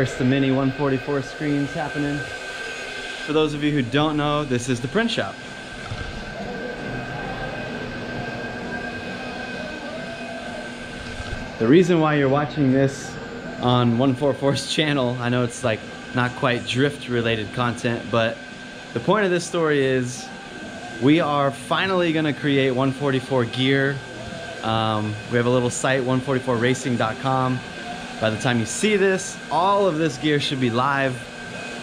First, the mini 144 screens happening. For those of you who don't know, this is the print shop. The reason why you're watching this on 144's channel, I know it's like not quite drift related content, but the point of this story is we are finally gonna create 144 gear. We have a little site, 144racing.com. By the time you see this, all of this gear should be live.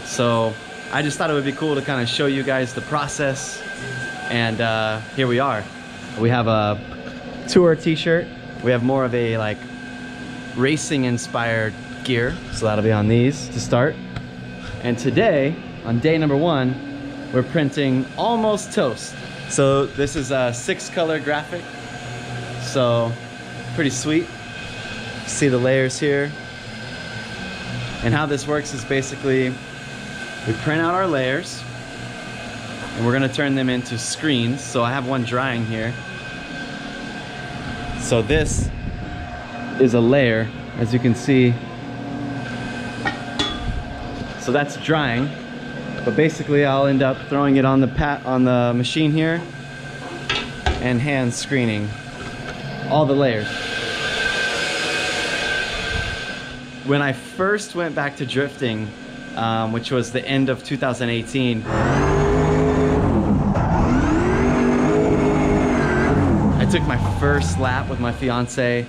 So I just thought it would be cool to kind of show you guys the process. And here we are. We have a tour t-shirt. We have more of a like racing inspired gear. So that'll be on these to start. And today, on day number one, we're printing Almost Toast. So this is a 6-color graphic. So pretty sweet. See the layers here, and how this works is basically we print out our layers and we're gonna turn them into screens. So I have one drying here. So this is a layer, as you can see. So that's drying, but basically I'll end up throwing it on the machine here and hand screening all the layers. When I first went back to drifting, which was the end of 2018, I took my first lap with my fiance,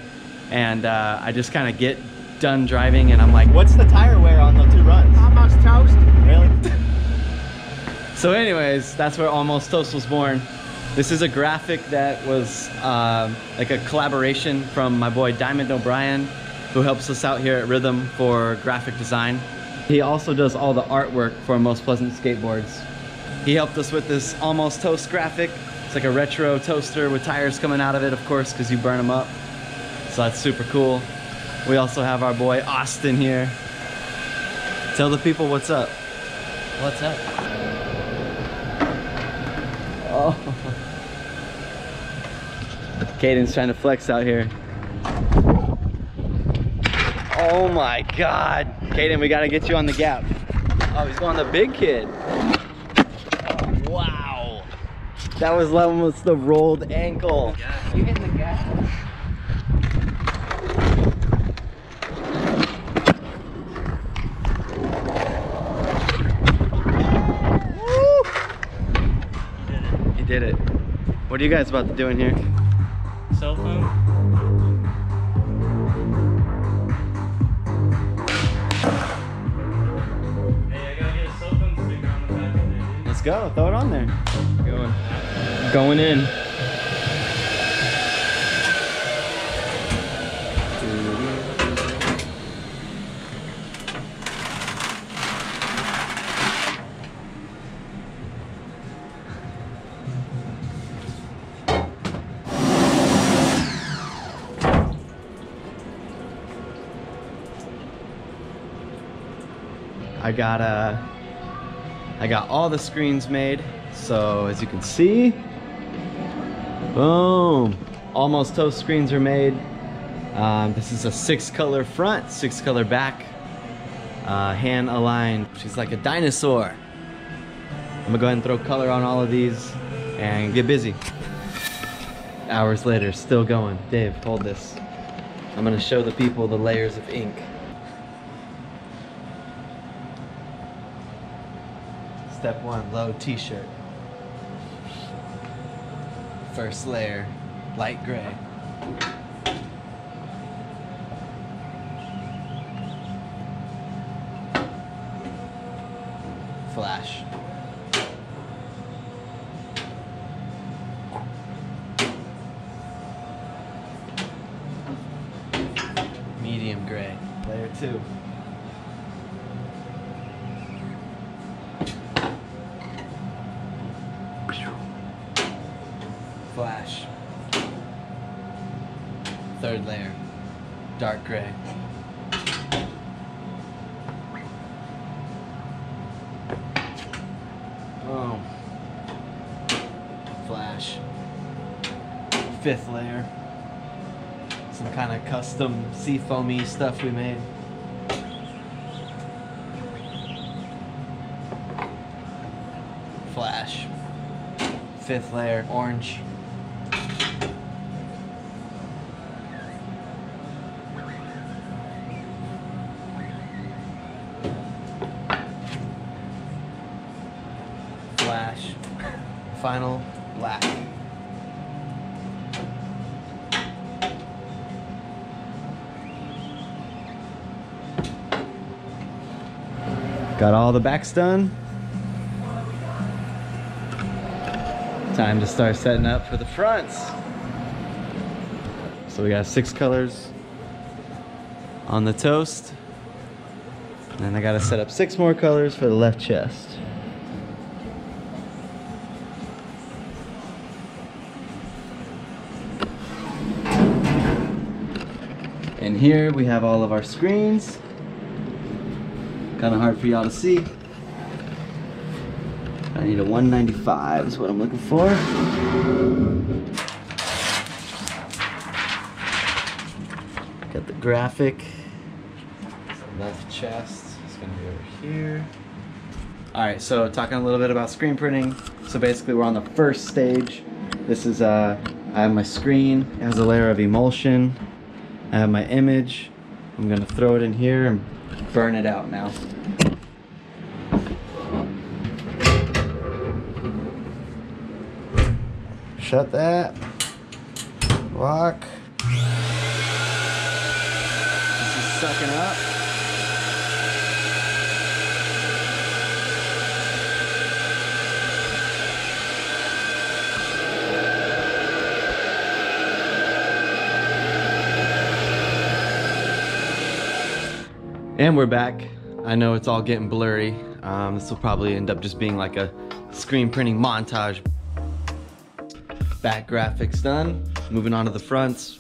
and I just kind of get done driving and I'm like, what's the tire wear on the 2 runs? Almost Toast. Really? So anyways, that's where Almost Toast was born. This is a graphic that was like a collaboration from my boy Diamond O'Brien, who helps us out here at Rhythm for graphic design. He also does all the artwork for Most Pleasant Skateboards. He helped us with this Almost Toast graphic. It's like a retro toaster with tires coming out of it, of course, because you burn them up. So that's super cool. We also have our boy Austin here. Tell the people what's up. What's up? Oh. Caden's trying to flex out here. Oh my God. Caden, we gotta get you on the gap. Oh, he's going the big kid. Oh, wow. That was almost the rolled ankle. You hit the gap. Woo! He did it. What are you guys about to do in here? Cell phone. Go, throw it on there. Going in. I got all the screens made, so as you can see, boom! Almost Toast screens are made. This is a 6-color front, 6-color back, hand aligned. She's like a dinosaur. I'm gonna go ahead and throw color on all of these and get busy. Hours later, still going. Dave, hold this. I'm gonna show the people the layers of ink. Step one, load t-shirt. First layer, light gray. Flash. Medium gray. Layer two. Flash. Third layer, dark gray. Oh. Flash. Fifth layer, some kind of custom seafoamy stuff we made. flash. Fifth layer, orange. Flash. Final, black. Got all the backs done. Time to start setting up for the fronts. So we got 6 colors on the toast. And then I gotta set up 6 more colors for the left chest. And here we have all of our screens. Kind of hard for y'all to see. I need a 195 is what I'm looking for. Got the graphic. Left chest is gonna be over here. All right, so talking a little bit about screen printing. So basically we're on the first stage. This is, I have my screen. It has a layer of emulsion. I have my image. I'm gonna throw it in here and burn it out now. Shut that. Lock. This is sucking up. And we're back. I know it's all getting blurry. This will probably end up just being like a screen printing montage. Back graphics done. Moving on to the fronts.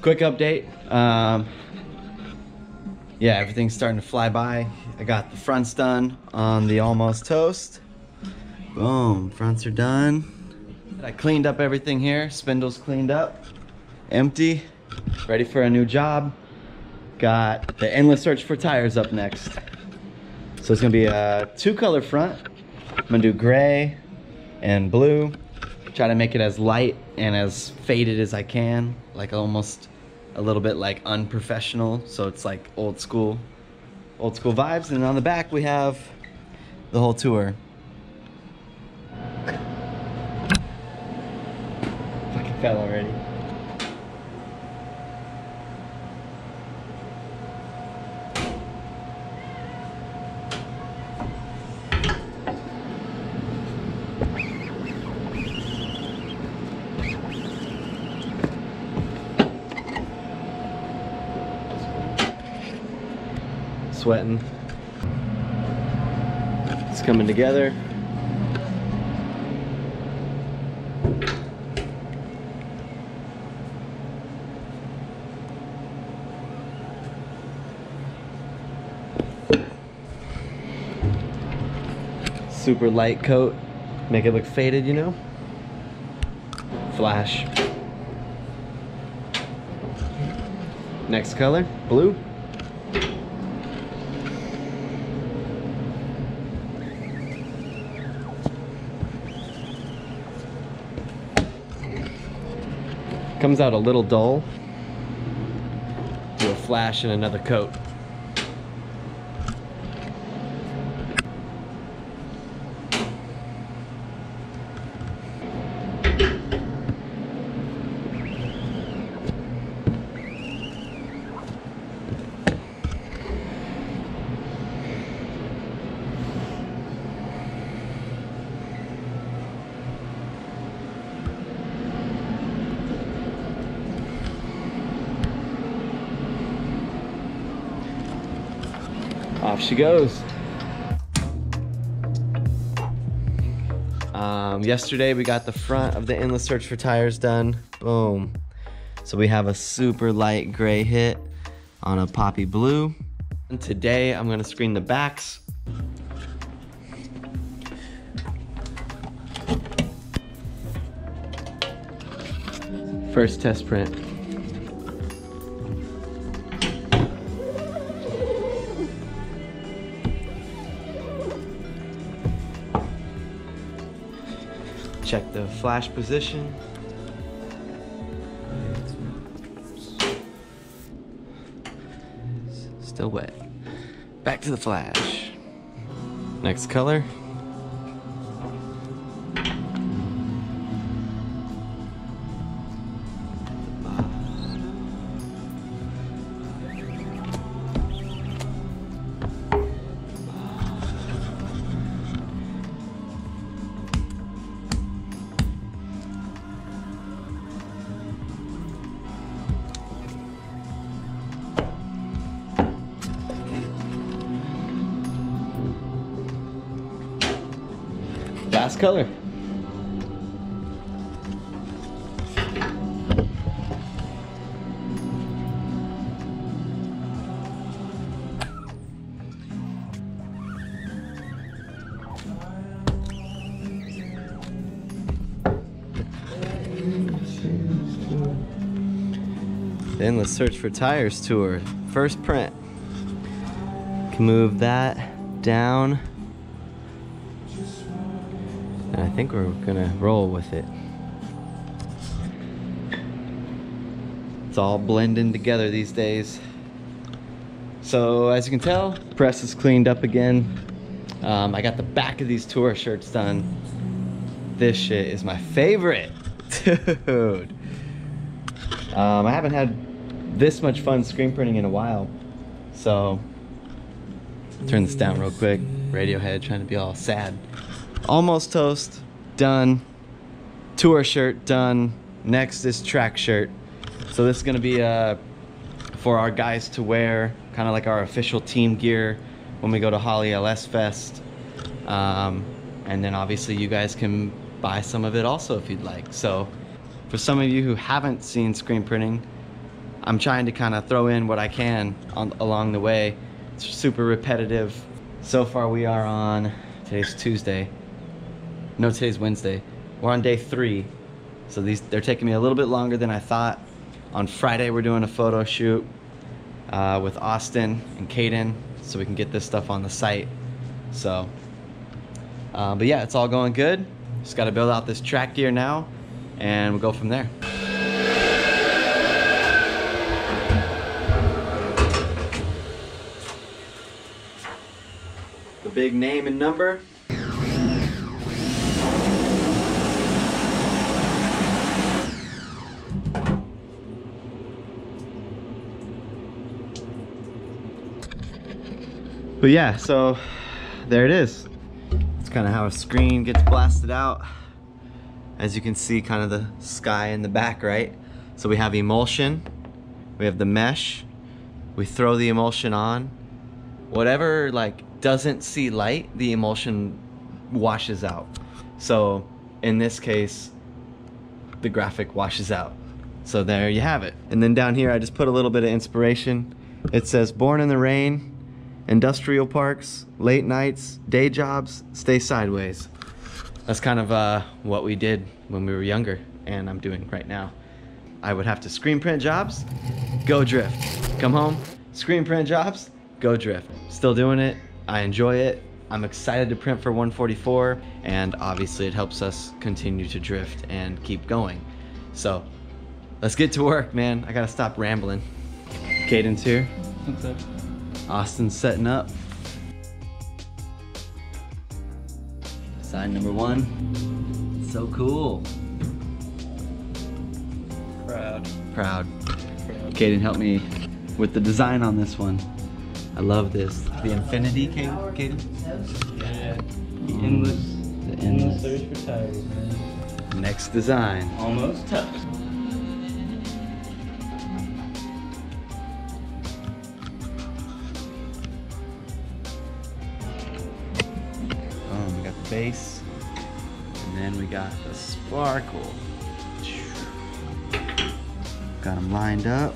Quick update. Yeah, everything's starting to fly by. I got the fronts done on the almost toast. Boom, fronts are done. I cleaned up everything here. Spindles cleaned up, empty, ready for a new job. Got the endless search for tires up next. So it's gonna be a 2-color front. I'm gonna do gray and blue. Try to make it as light and as faded as I can. Like almost a little bit like unprofessional. So it's like old school vibes. And on the back we have the whole tour. Fell already. Sweating. It's coming together. Super light coat, make it look faded, you know? Flash. Next color, blue. Comes out a little dull. Do a flash and another coat. Off she goes. Yesterday we got the front of the endless search for tires done. Boom. So we have a super light gray hit on a poppy blue. And today I'm gonna screen the backs. First test print. Check the flash position. Still wet. Back to the flash. Next color. Last color. Then let's search for tires tour. First print. Can move that down. I think we're gonna roll with it. It's all blending together these days. So as you can tell, press is cleaned up again. I got the back of these tour shirts done. This shit is my favorite, dude. I haven't had this much fun screen printing in a while. So turn this down real quick. Radiohead trying to be all sad. Almost Toast, done. Tour shirt, done. Next is track shirt. So this is gonna be for our guys to wear, kind of like our official team gear when we go to Holly LS Fest. And then obviously you guys can buy some of it also if you'd like. So for some of you who haven't seen screen printing, I'm trying to kind of throw in what I can along the way. It's super repetitive. So far we are on, today's Tuesday. No, today's Wednesday. We're on day 3. So they're taking me a little bit longer than I thought. On Friday, we're doing a photo shoot with Austin and Caden so we can get this stuff on the site. So, but yeah, it's all going good. Just gotta build out this track gear now and we'll go from there. The big name and number. But yeah, so there it is. It's kind of how a screen gets blasted out. As you can see, kind of the sky in the back, right? So we have emulsion, we have the mesh, we throw the emulsion on. Whatever like doesn't see light, the emulsion washes out. So in this case, the graphic washes out. So there you have it. And then down here, I just put a little bit of inspiration. It says, born in the rain, industrial parks, late nights, day jobs, stay sideways. That's kind of what we did when we were younger, and I'm doing right now. I would have to screen print jobs, go drift. Come home, screen print jobs, go drift. Still doing it, I enjoy it. I'm excited to print for 144, and obviously it helps us continue to drift and keep going. So, let's get to work, man. I gotta stop rambling. Caden's here. What's up? Austin's setting up. Sign number 1. So cool. Proud. Caden helped me with the design on this one. I love this. The infinity, Caden? Yeah. The endless search for tires, man. Next design. Almost touched. Base, and then we got the sparkle. Got them lined up.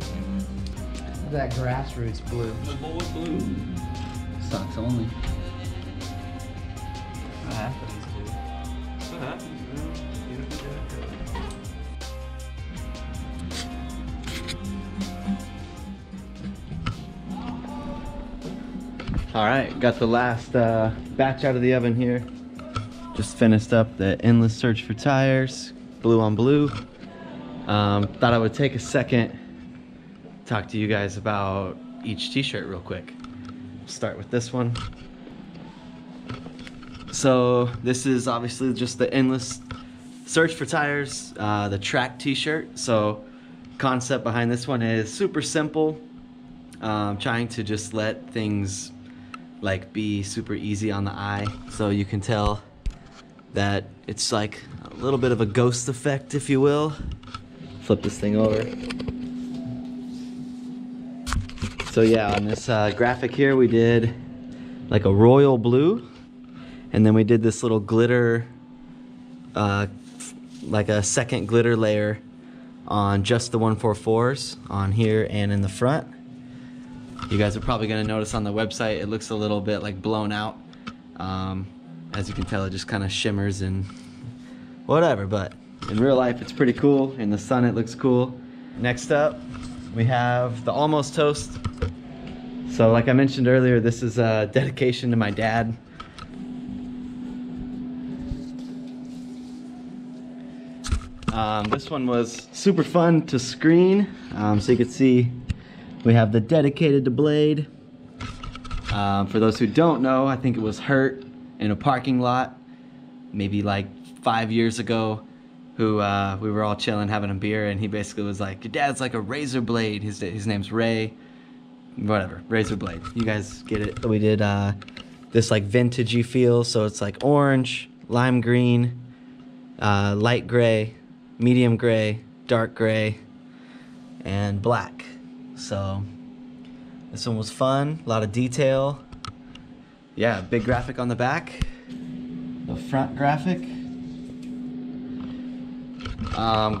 Look at that grassroots blue. The boy blue. Socks only. What happens, dude? What happens, man? All right, got the last batch out of the oven here. Just finished up the endless search for tires, blue on blue. Thought I would take a second, talk to you guys about each t-shirt real quick. Start with this one. So this is obviously just the endless search for tires, the track t-shirt. So concept behind this one is super simple. Trying to just let things like be super easy on the eye. So you can tell that it's like a little bit of a ghost effect, if you will. Flip this thing over. So yeah, on this graphic here, we did like a royal blue, and then we did this little glitter, like a second glitter layer on just the 144s on here and in the front. You guys are probably gonna notice on the website, it looks a little bit like blown out. As you can tell, it just kind of shimmers and whatever, but in real life, it's pretty cool. In the sun, it looks cool. Next up, we have the Almost Toast. So like I mentioned earlier, this is a dedication to my dad. This one was super fun to screen. So you can see we have the dedicated to Blade. For those who don't know, I think it was hurt in a parking lot maybe like 5 years ago, who we were all chilling having a beer, and he basically was like, your dad's like a razor blade. His name's Ray, whatever, razor blade, you guys get it. We did this like vintagey feel, so it's like orange, lime green, light gray, medium gray, dark gray, and black. So this one was fun, a lot of detail. Yeah, big graphic on the back, the front graphic.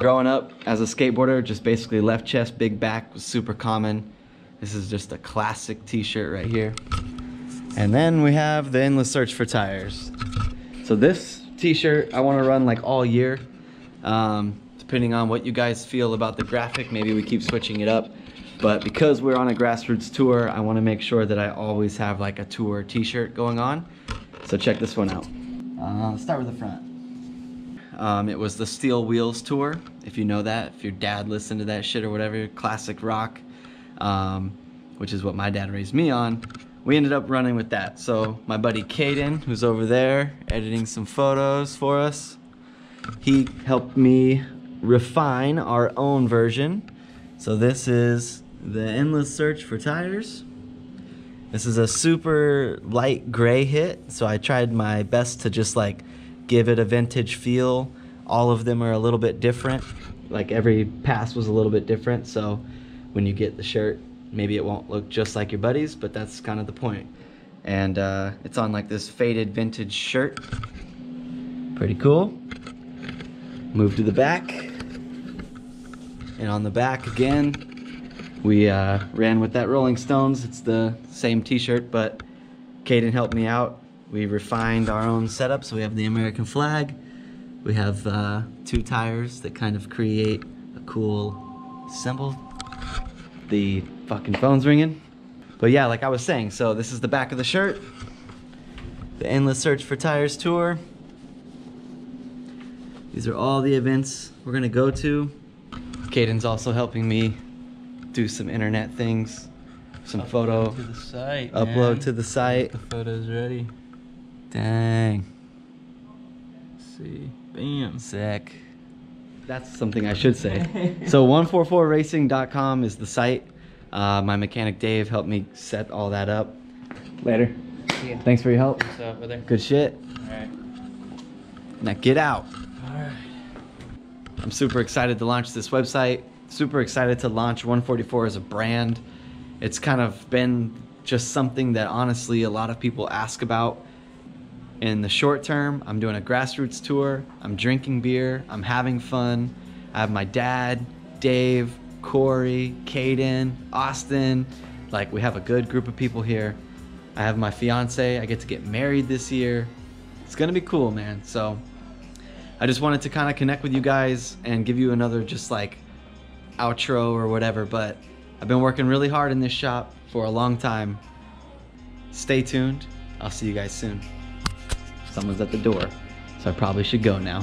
Growing up as a skateboarder, just basically left chest, big back was super common. This is just a classic t-shirt right here. And then we have the endless search for tires. So this t-shirt I want to run like all year. Depending on what you guys feel about the graphic, maybe we keep switching it up. But because we're on a grassroots tour, I want to make sure that I always have like a tour t-shirt going on. So check this one out. Let's start with the front. It was the Steel Wheels tour, if you know that. If your dad listened to that shit or whatever, classic rock, which is what my dad raised me on. We ended up running with that. So my buddy Caden, who's over there editing some photos for us, he helped me refine our own version. So this is the endless search for tires. This is a super light gray hit, so I tried my best to just like give it a vintage feel. All of them are a little bit different, like every pass was a little bit different, so when you get the shirt, maybe it won't look just like your buddies, but that's kind of the point. And it's on like this faded vintage shirt. Pretty cool. Move to the back. And on the back again, we ran with that Rolling Stones. It's the same t-shirt, but Caden helped me out. We refined our own setup, so we have the American flag. We have two tires that kind of create a cool symbol. The fucking phone's ringing. But yeah, like I was saying, so this is the back of the shirt. The Endless Search for Tires Tour. These are all the events we're gonna go to. Caden's also helping me do some internet things, some photo upload to the site. The photo's ready. Dang. Let's see, bam. Sick. That's something I should say. So 144racing.com is the site. My mechanic Dave helped me set all that up. Later. Yeah. Thanks for your help. What's up, brother? Good shit. All right. Now get out. All right. I'm super excited to launch this website, super excited to launch 144 as a brand. It's kind of been just something that honestly a lot of people ask about. In the short term, I'm doing a grassroots tour, I'm drinking beer, I'm having fun. I have my dad, Dave, Corey, Caden, Austin. Like, we have a good group of people here. I have my fiance, I get to get married this year. It's gonna be cool, man. So I just wanted to kind of connect with you guys and give you another just like outro or whatever, but I've been working really hard in this shop for a long time. Stay tuned. I'll see you guys soon. Someone's at the door. so I probably should go now.